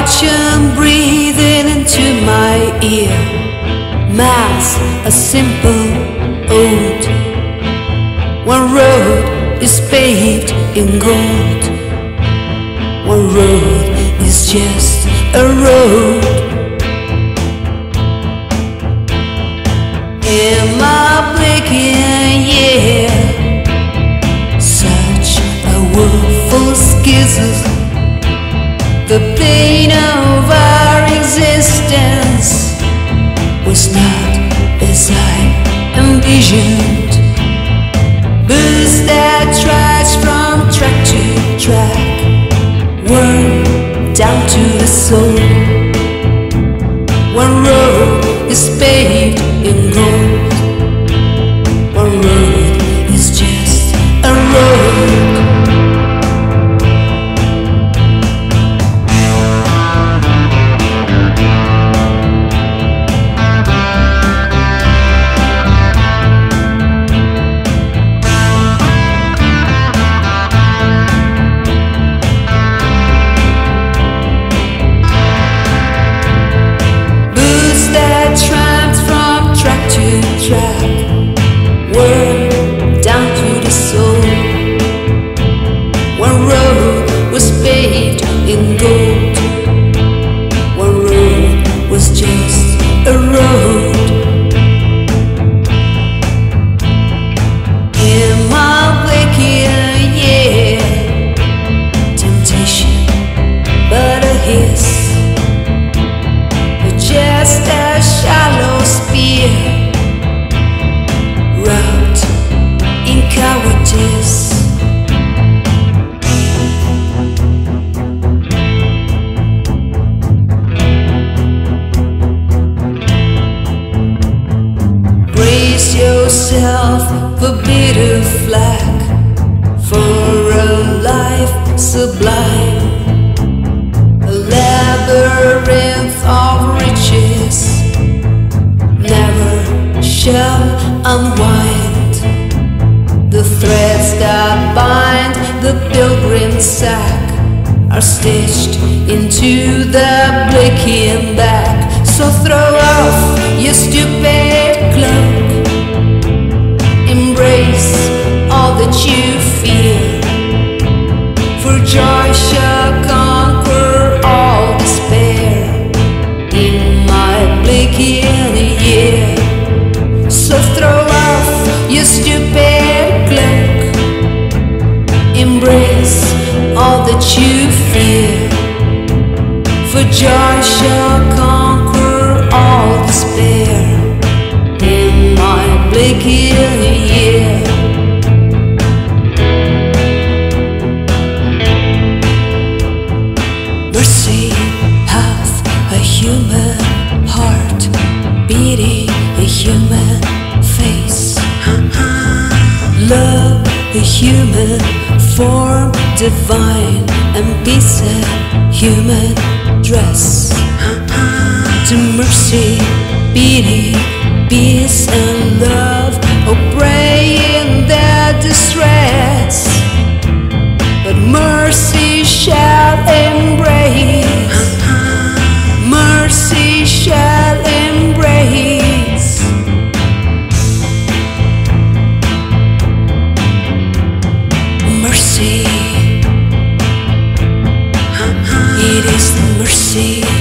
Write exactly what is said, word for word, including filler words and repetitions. Martian breathing into my ear. Mass, a simple ode. One road is paved in gold. One road is just a road. In my Blakean year, such a woeful schism. The pain of our existence was not as I envisioned. Boots that trudge from track to track, worn down to the soul. One road is paved in gold. One road is just a road. Brace yourself for bitter flack, for a life sublime, a labyrinth of riches never shall unwind. The threads that bind the pilgrim's sack are stitched into the Blakean back. So throw off your stupid cloak, embrace all that you feel, for joy shall conquer all despair in my Blakean year. So throw off your stupid cloak, embrace all that you feel, for joy shall conquer all despair in my Blakean year. Mercy hath a human heart, beating a human face. Love a human form, divine, and peace a human dress. To mercy, beauty, peace and love, oh pray in their distress. But mercy shall embrace, mercy shall embrace. Mercy, it is mercy.